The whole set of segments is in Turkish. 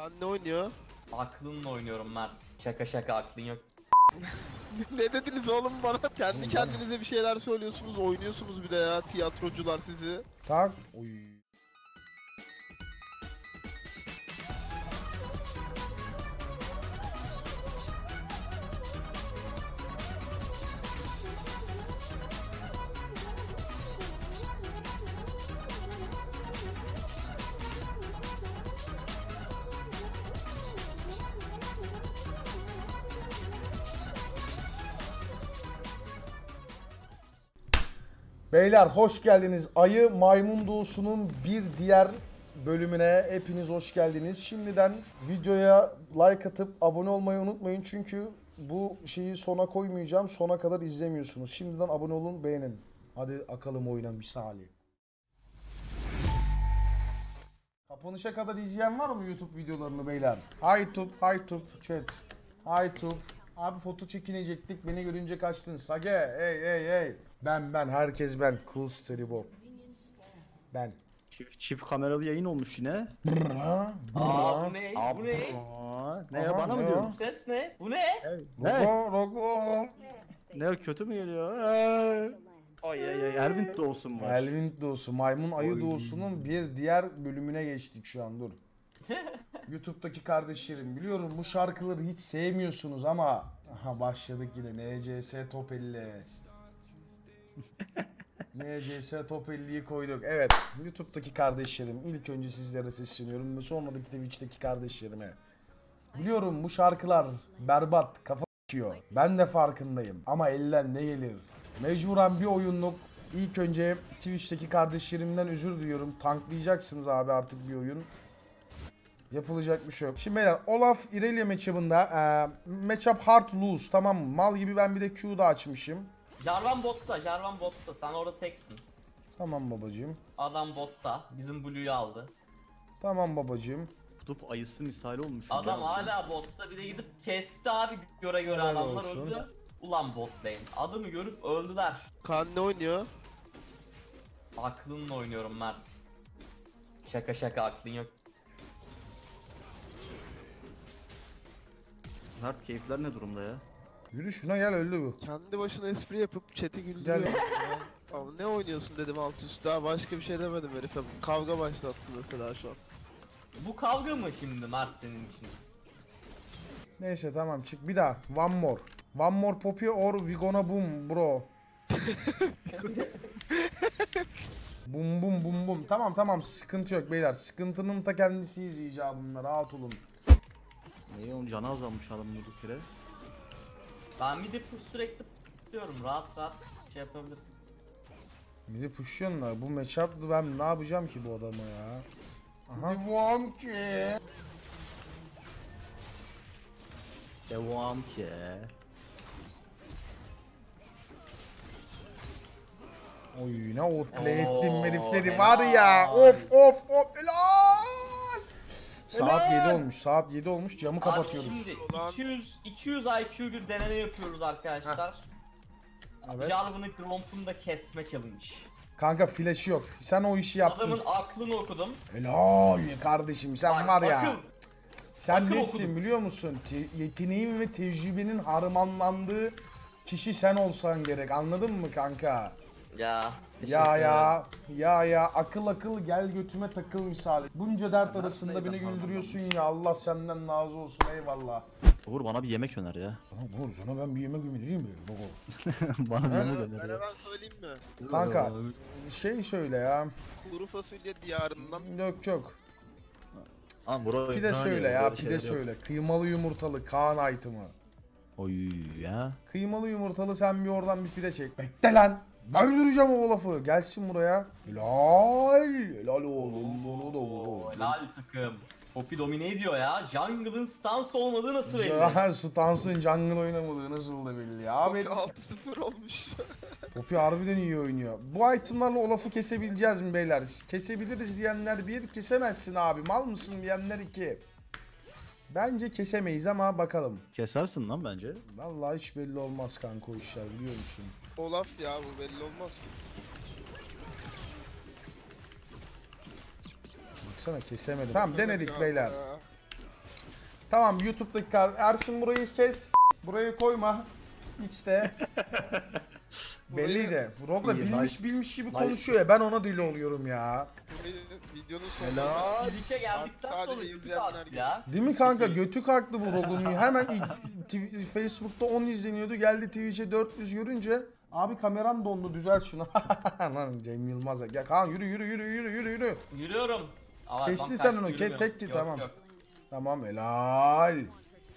Kaan ne oynuyor? Aklınla oynuyorum Mert. Şaka şaka, aklın yok. Ne dediniz oğlum bana? Kendi kendinize bir şeyler söylüyorsunuz, oynuyorsunuz bir de ya, tiyatrocular sizi. Tak. Oy. Beyler hoş geldiniz. Ayı Maymun Doğusu'nun bir diğer bölümüne hepiniz hoş geldiniz. Şimdiden videoya like atıp abone olmayı unutmayın. Çünkü bu şeyi sona koymayacağım. Sona kadar izlemiyorsunuz. Şimdiden abone olun, beğenin. Hadi akalım oyuna bir saniye. Kapanışa kadar izleyen var mı YouTube videolarını beyler? Hi tub chat. Hi tub. Abi foto çekinecektik, beni görünce kaçtın. Sage, hey. Ben, herkes ben. Cool Story Bob. Ben. Çift kameralı yayın olmuş yine. Bu ne? Bu ne? Ne ya, bana mı diyorsun? Ses ne? Bu ne? Ne? Ne kötü mü geliyor? Ay. Elvin Doğusu var. Elvin Doğusu, Maymun Ayı Doğusu'nun bir diğer bölümüne geçtik şu an, dur. YouTube'daki kardeşlerim, biliyorum bu şarkıları hiç sevmiyorsunuz ama aha, başladık yine NCS Top 50. NCS Top 50'yi koyduk. Evet, YouTube'daki kardeşlerim, ilk önce sizlere sesleniyorum ve sonra da Twitch'teki kardeşlerime. Biliyorum bu şarkılar berbat, kafa s*****yor. Ben de farkındayım ama elden ne gelir? Mecburen bir oyunluk. İlk önce Twitch'teki kardeşlerimden özür diliyorum. Tanklayacaksınız abi artık bir oyun. Yapılacak bir şey yok. Şimdi beyler, Olaf Irelia matchup'ında matchup hard lose, tamam mı? Mal gibi ben bir de Q'da açmışım. Jarvan botta. Sen orada teksin. Tamam babacığım. Adam botta. Bizim Blue'yu aldı. Tamam babacığım. Kutup ayısı misali olmuş. Adam hala botta. Bir de gidip kesti abi, göre helal adamlar olsun. Öldü. Ulan bot lane. Adamı görüp öldüler. Kaan ne oynuyor? Aklınla oynuyorum Mert. Şaka aklın yok. Mert keyifler ne durumda ya? Yürü şuna gel, öldü bu. Kendi başına espri yapıp chat'i güldürüyor. Abi ne oynuyorsun dedim alt üstü, daha başka bir şey demedim herife. Kavga başlattı mesela şu an. Bu kavga mı şimdi Mert senin için? Neyse tamam, çık bir daha. One more Poppy or we gonna boom bro. Bum bum. Tamam, sıkıntı yok beyler. Sıkıntının ta kendisiyiz icabında, rahat olun. Niye onun canı azalmış adamın durduk yere? Ben midi push sürekli diyorum, rahat şey yapabilirsin. Midi push'luyorsun da bu matchup'da ben ne yapacağım ki bu adama ya? Aha. Devam ki. Oy, ne otle ettim herifleri var ya. Of. Saat 7 olmuş. Camı abi kapatıyoruz. Şimdi 200 IQ bir deneme yapıyoruz arkadaşlar. Evet. Jarvan'ı Gromp'un da kesme challenge. Kanka flash'ı yok. Sen o işi yaptın. Adamın aklını okudum. Helal kardeşim, sen bak, var ya. Sen nesin biliyor musun? Yeteneğin ve tecrübenin harmanlandığı kişi sen olsan gerek. Anladın mı kanka? Ya akıl gel götüme takıl misali. Bunca dert arasında beni güldürüyorsun ya, Allah senden razı olsun, eyvallah. Uğur bana bir yemek öner ya. Uğur sana ben bir yemek önereyim mi? Bana yemek öner. Ben hemen söyleyeyim mi? Kanka şey söyle ya. Kuru fasulye diyarından. Yok. Pide söyle ya, pide söyle. Kıymalı yumurtalı Kaan item'ı. Oy ya. Kıymalı yumurtalı, sen bir oradan bir pide çek. Bekle lan. Ben öldüreceğim o Olaf'ı. Gelsin buraya. Helal oğlum. Helal takım. Poppy domine ediyor ya. Jungle'ın stans olmadığı nasıl belli? Stans'ın jungle oynamadığı nasıl da belli ya. Poppy 6-0 olmuş. Poppy harbiden iyi oynuyor. Bu itemlarla Olaf'ı kesebileceğiz mi beyler? Kesebiliriz diyenler 1, kesemezsin abi mal mısın diyenler 2. Bence kesemeyiz ama bakalım. Kesersin lan bence. Vallahi hiç belli olmaz kanka o işler, biliyor musun? Olaf ya, bu belli olmaz. Baksana kesemedim. Tamam, denedik beyler. Tamam, YouTube'daki Ersin burayı kes. Burayı koyma. İşte. Belli de. Rob da bilmiş gibi konuşuyor ya. Ben ona deli oluyorum ya. Videonun sonunda Twitch'e geldikten sonra izleyenler ya. Değil mi kanka? Götü kalktı bu Rob'un. Hemen Facebook'ta 10 izleniyordu. Geldi Twitch'e 400 görünce. Abi kameram dondu, düzelt şunu. Lan Cem Yılmaz'a gel. Kaan yürü. Yürüyorum. Kestin sen onu. Tek ki tamam. Yok. Tamam helal.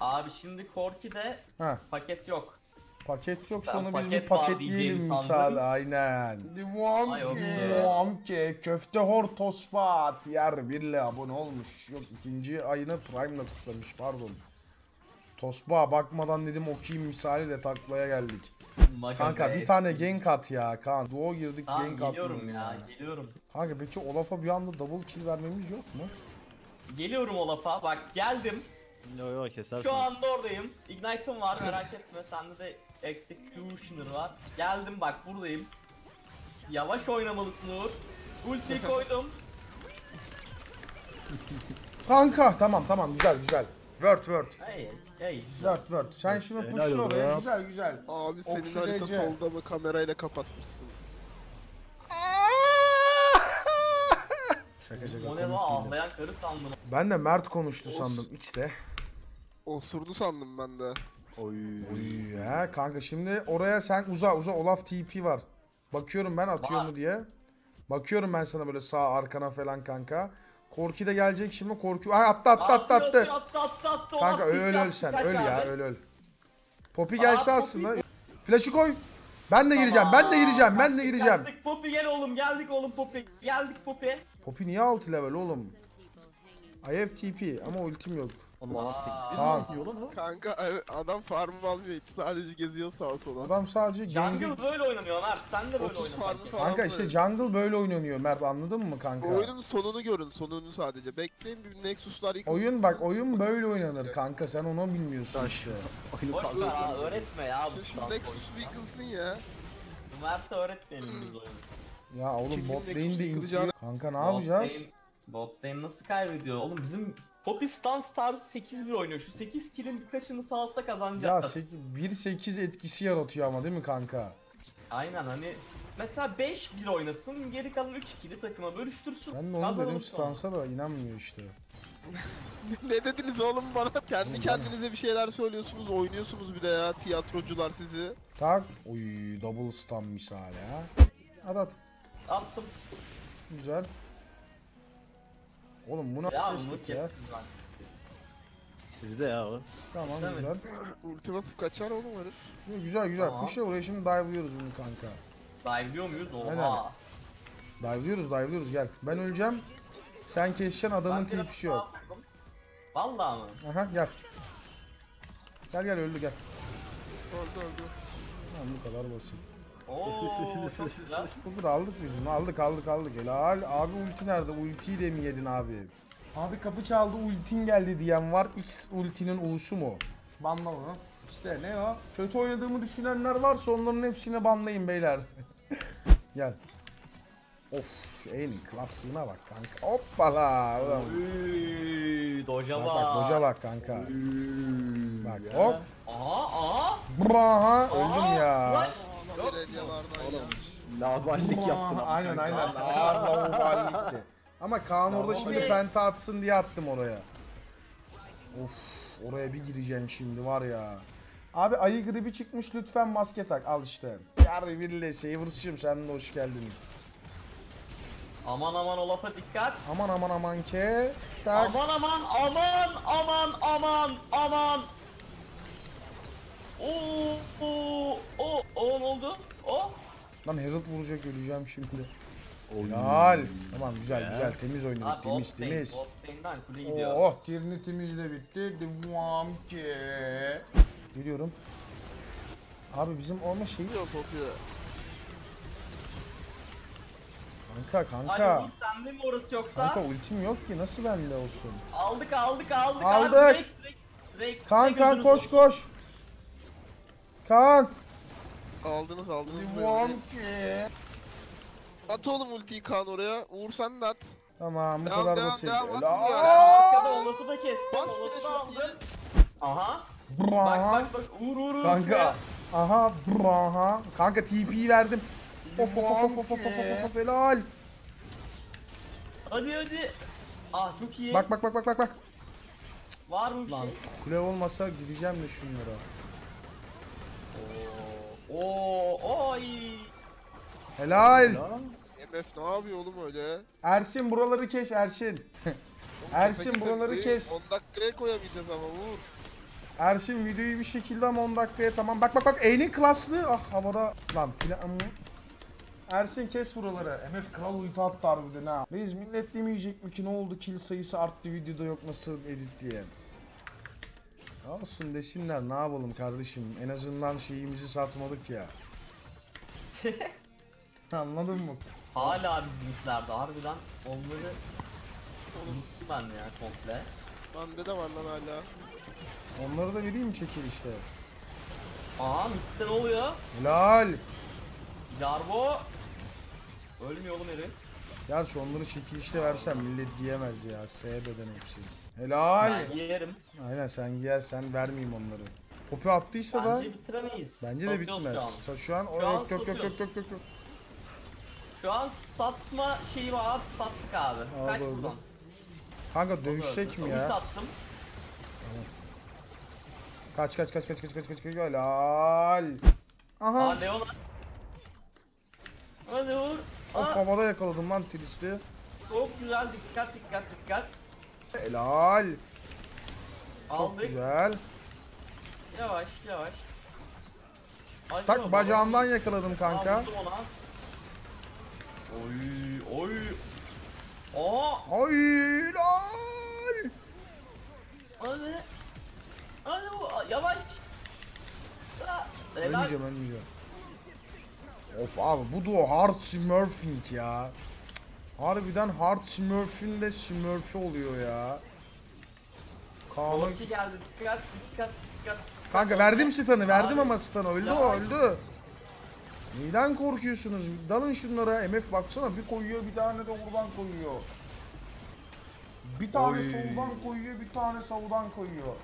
Abi şimdi Corki'de paket yok. Paket yok, sonra biz bir paketleyelim misal, aynen. Vamke köfte hortos fat yer birle abone olmuş. Yok, ikinci ayını Prime'la kutlamış, pardon. Tosba bakmadan dedim okuyayım misali de taklaya geldik. Kanka bir tane gank at ya Kaan. Duo girdik, gank at. Geliyorum ya, geliyorum. Kanka peki Olaf'a bir anda double kill vermemiz yok mu? Geliyorum Olaf'a, bak geldim. Yo, kesersin. Şu anda oradayım. Ignite'ım var, merak etme. Sende de executioner var. Geldim bak, buradayım. Yavaş oynamalısın Uğur. Ultiyi koydum. Kanka tamam güzel. Word. Hey. Word. Sen şimdi push oraya. Güzel. Abi senin harita solda mı, kamerayla kapatmışsın. O ne lan, ağlayan karı sandım. Ben de Mert konuştu sandım içte. Osurdu sandım ben de. Oy ya kanka, şimdi oraya sen uza, Olaf TP var. Bakıyorum ben atıyor mu diye. Bakıyorum ben sana böyle sağ arkana falan kanka. Corki de gelecek şimdi, Corki. Ay attı. Kanka öl sen, öl. Poppy gelse aslında. Flash'ı koy. Ben de gireceğim. Geldik Poppy, gel oğlum, geldik Poppy. Poppy niye 6 level oğlum? I have TP ama ultim yok. Tamam. Kanka adam farm almıyor, sadece geziyor sağa sola. Adam sadece jungle böyle oynanıyor Mert, sen de böyle oynuyorsun. Kanka işte jungle böyle oynanıyor Mert, anladın mı kanka? Oyunun sonunu görün, sonunu sadece. Bekleyin bir Nexus'lar yıkılsın. Oyun böyle oynanır kanka, sen onu bilmiyorsun işte. Boş ver abi, öğretme ya. Şimdi Nexus bir yıkılsın ya. Mert'e öğretmeyelim biz oyunu. Ya oğlum bot lane de yıkılacağını. Kanka ne yapacağız? Bot lane nasıl kaybediyor oğlum, bizim... Poppy stans tarzı 8-1 oynuyor. Şu 8 kill'in birkaçını sağlasa kazanacağız. Ya 1-8 etkisi yaratıyor ama değil mi kanka? Aynen, hani mesela 5-1 oynasın, geri kalan 3 kill'i takıma bölüştürsün. Ben de onu dedim stansa da inanmıyor işte. Ne dediniz oğlum bana? Kendinize bir şeyler söylüyorsunuz, oynuyorsunuz bir de ya, tiyatrocular sizi. Tak, oy double stun misali ha. At. Attım. Güzel. Oğlum bunu kestik ya. Sizde ya o. Tamam güzel. Ulti basıp kaçar oğlum herif. Güzel. Tamam. Kuşa buraya şimdi dive'lıyoruz bunu kanka. Dive'liyor muyuz? Oha. Dive'liyoruz gel. Ben öleceğim. Sen keseceksin, adamın tipişi yok. Valla mı? Aha gel. Gel öldü gel. Öldü. Lan bu kadar basit. Ooo çok güzel. Kudur aldık biz bunu, aldık helal. Abi ulti nerede? Ultiyi de mi yedin abi? Abi kapı çaldı, ultin geldi diyen var. X ultinin U'su mu? Banla onu. İşte ne o? Kötü oynadığımı düşünenler varsa onların hepsine banlayın beyler. Gel. Of şu en klaslığına bak kanka. Hoppala. Doja bak. Doja bak kanka. Bak hop. Aha. Braha öldüm ya. Ulaş. Lavallik yaptın ama. Aynen. Lavallikti. Ama Kaan orada şimdi penta atsın diye attım oraya. Of, oraya bir gireceksin şimdi var ya. Abi ayı gribi çıkmış, lütfen maske tak, al işte. Yarı birle Savers'cığım, sen de hoş geldin. Aman Olaf'a dikkat. Aman ke. Tak. Aman. O ne oldu? O. Lan Herald vuracak, öleceğim şimdi. Helal. Tamam güzel temiz oynadık, temiz. Oh tirini temizle bitti. Devam ki. Geliyorum. Abi bizim olma şeyi yok. Kanka. Abi sende mi orası yoksa? Kanka ultim yok ki, nasıl bende olsun? Aldık. Abi, direkt, kanka koş. Kaan! Aldınız. At oğlum ultiyi Kaan oraya. Uğur sen de at. Tamam, bu kadar basit. Arkada Olaf'ı da kestim, Olaf'ı da aldım. Aha. Bak, uğur. Kanka. Aha, aha. Kanka TP'yi verdim. Of helal. Hadi. Ah çok iyi. Bak. Var mı bir şey? Kule olmasa gideceğim de şunlara. Oy. Helal. MF ne yapıyor oğlum öyle? Ersin buraları kes Ersin. Ersin buraları kes. 10 dakikaya koyamayacağız ama vur. Ersin videoyu bir şekilde ama 10 dakikaya tamam. Bak E'nin klaslı. Ah havada lan filan mı? Ersin kes buraları. MF kral ulti attı harbiden ha. Reis millet demeyecek mi ki ne oldu kill sayısı arttı videoda yok nasıl edit diye. Olsun desinler ne yapalım kardeşim. En azından şeyimizi satmadık ya. Anladın mı? Hala bizimkilerde harbiden onları unuttum ben ya komple. Bende de var lan hala. Onları da vereyim mi çekil işte. Aha mitte ne oluyor? Helal. Jarvo ölmüyor oğlum herif. Gerçi onları çekilişte versem millet giyemez ya. Sebeden hepsi. Helal. Ben giyerim. Aynen sen giyersen vermeyeyim onları. Poppy attıysa bence da. Bence bitiremeyiz. Bence de satıyoruz bitmez. Şu an yok. Şu an satma şeyi var. Sattık abi. Kaç buradan? Kanka dövüşsek mi ya? Sattım. Kaç. Helal. Aha. Aa Leon. Hadi vur. Of havada yakaladım lan Twitch'te. Çok güzel dikkat. Helal. Aldık. Çok güzel. Yavaş. Acaba tak bacağımdan yakaladım kanka. Oy. Aa. Oy lan. Hadi yavaş. Ölmeyeceğim. Of abi bu duo hard smurfing ya. Harbiden hard smurfing de smurf oluyor ya. Korki geldi dikkat. Kanka verdim stun'ı verdim ama stun'ı öldü. Neden korkuyorsunuz? Dalın şunlara MF baksana bir koyuyor bir tane de oradan koyuyor. Bir tane oy. Soldan koyuyor bir tane sağdan koyuyor.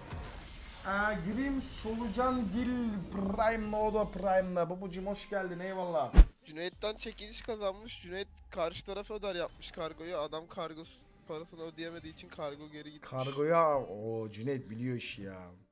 Gireyim solucan dil prime o da prime'la babucum hoş geldin eyvallah. Cüneyt'ten çekiliş kazanmış. Cüneyt karşı tarafa öder yapmış kargoyu. Adam kargo parasını ödeyemediği için kargo geri gitmiş. Kargoya o Cüneyt biliyor işi ya.